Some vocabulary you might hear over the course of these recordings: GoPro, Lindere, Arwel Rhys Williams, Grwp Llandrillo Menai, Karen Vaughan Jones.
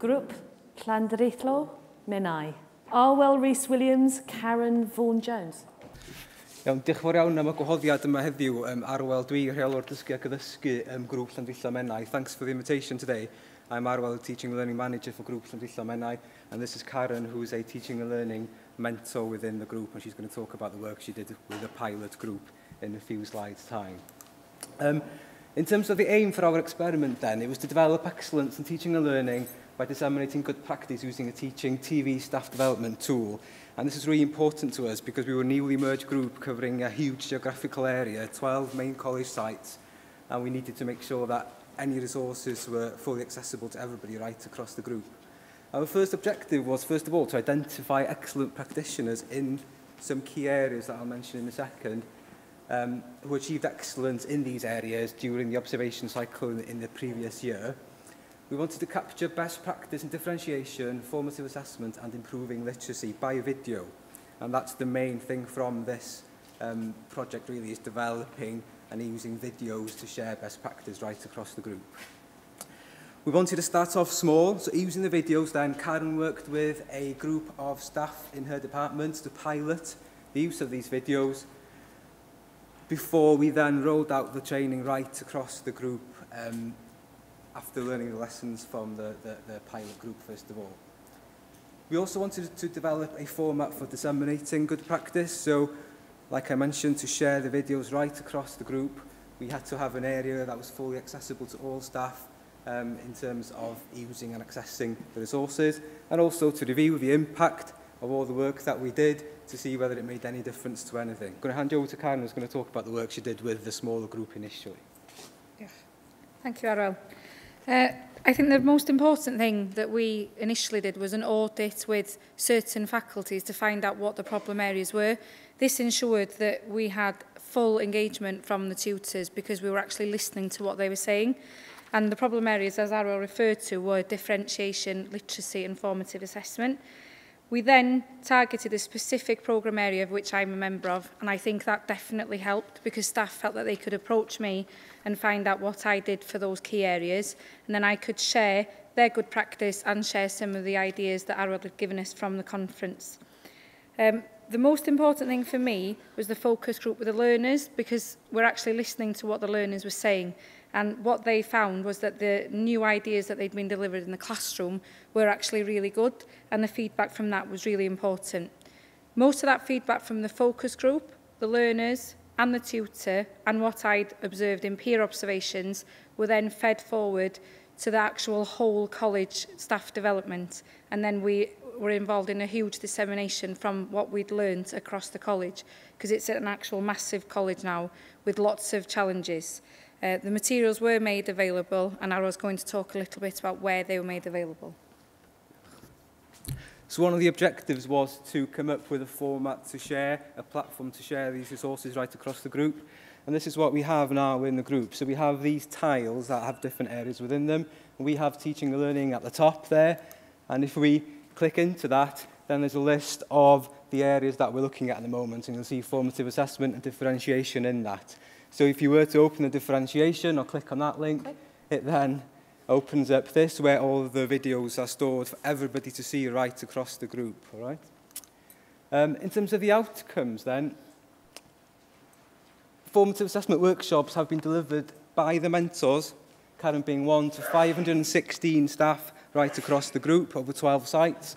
Grwp Llandrillo Menai. Arwel Rhys Williams, Karen Vaughan Jones. Diolch yn fawr iawn am y gwahoddiad yma heddiw. Arwel, dwi, rheolwr dysgu ac addysgu Grwp Llandrillo Menai. Thanks for the invitation today. I'm Arwel, the Teaching and Learning Manager for Grwp Llandrillo Menai, and this is Karen, who is a Teaching and Learning Mentor within the group, and she's going to talk about the work she did with the pilot group in a few slides' time. In terms of the aim for our experiment then, it was to develop excellence in teaching and learning by disseminating good practice using a teaching TV staff development tool. And this is really important to us because we were a newly merged group covering a huge geographical area, 12 main college sites, and we needed to make sure that any resources were fully accessible to everybody right across the group. Our first objective was, first of all, to identify excellent practitioners in some key areas that I'll mention in a second, who achieved excellence in these areas during the observation cycle in the previous year. We wanted to capture best practice in differentiation, formative assessment and improving literacy by video. And that's the main thing from this project really, is developing and using videos to share best practice right across the group. We wanted to start off small, so using the videos then, Karen worked with a group of staff in her department to pilot the use of these videos before we then rolled out the training right across the group after learning the lessons from the pilot group, first of all. We also wanted to develop a format for disseminating good practice. So, like I mentioned, to share the videos right across the group, we had to have an area that was fully accessible to all staff in terms of using and accessing the resources, and also to review the impact of all the work that we did to see whether it made any difference to anything. I'm going to hand you over to Karen, who's going to talk about the work she did with the smaller group initially. Yeah. Thank you, Arwel. I think the most important thing that we initially did was an audit with certain faculties to find out what the problem areas were. This ensured that we had full engagement from the tutors because we were actually listening to what they were saying. And the problem areas, as Arwel referred to, were differentiation, literacy and formative assessment. We then targeted a specific programme area of which I'm a member of, and I think that definitely helped because staff felt that they could approach me and find out what I did for those key areas, and then I could share their good practice and share some of the ideas that Arwel had given us from the conference. The most important thing for me was the focus group with the learners, because we're actually listening to what the learners were saying. And what they found was that the new ideas that they'd been delivered in the classroom were actually really good, and the feedback from that was really important. Most of that feedback from the focus group, the learners and the tutor, and what I'd observed in peer observations were then fed forward to the actual whole college staff development, and then we were involved in a huge dissemination from what we'd learned across the college, because it's an actual massive college now with lots of challenges. The materials were made available, and I was going to talk a little bit about where they were made available. So one of the objectives was to come up with a format to share, a platform to share these resources right across the group. And this is what we have now in the group. So we have these tiles that have different areas within them. We have teaching and learning at the top there. And if we click into that, then there's a list of the areas that we're looking at the moment. And you'll see formative assessment and differentiation in that. So if you were to open the differentiation or click on that link, it then opens up this where all of the videos are stored for everybody to see right across the group. All right? In terms of the outcomes then, formative assessment workshops have been delivered by the mentors, Karen being one, to 516 staff right across the group over 12 sites.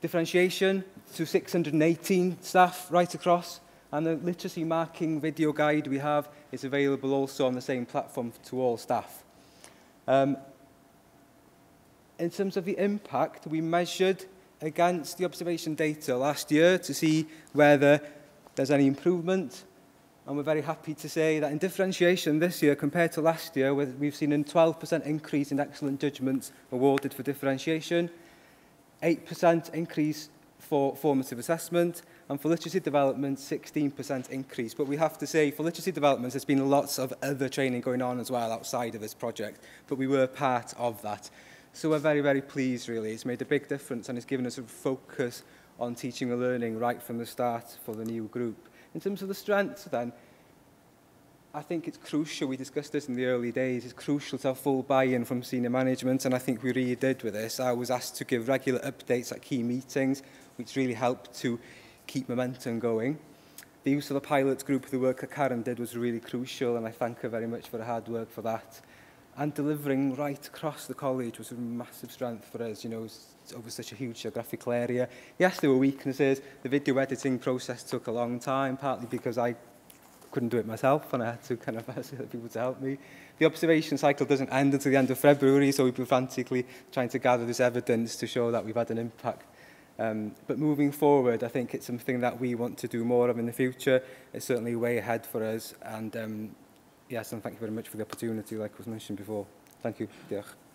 Differentiation to 618 staff right across. And the literacy marking video guide we have is available also on the same platform to all staff. In terms of the impact, we measured against the observation data last year to see whether there's any improvement. And we're very happy to say that in differentiation this year compared to last year, we've seen a 12% increase in excellent judgments awarded for differentiation, 8% increase for formative assessment, and for literacy development, 16% increase. But we have to say, for literacy development, there's been lots of other training going on as well outside of this project, but we were part of that. So we're very, very pleased, really. It's made a big difference, and it's given us a focus on teaching and learning right from the start for the new group. In terms of the strengths, then, I think it's crucial, we discussed this in the early days, it's crucial to have full buy-in from senior management, and I think we really did with this. I was asked to give regular updates at key meetings, which really helped to keep momentum going. The use of the pilot group, the work that Karen did, was really crucial, and I thank her very much for her hard work for that. And delivering right across the college was a massive strength for us, you know, over such a huge geographical area. Yes, there were weaknesses. The video editing process took a long time, partly because I couldn't do it myself and I had to kind of ask other people to help me. The observation cycle doesn't end until the end of February, so we've been frantically trying to gather this evidence to show that we've had an impact. But moving forward, I think it's something that we want to do more of in the future. It's certainly way ahead for us, and yes, and thank you very much for the opportunity, like was mentioned before. Thank you. Diolch.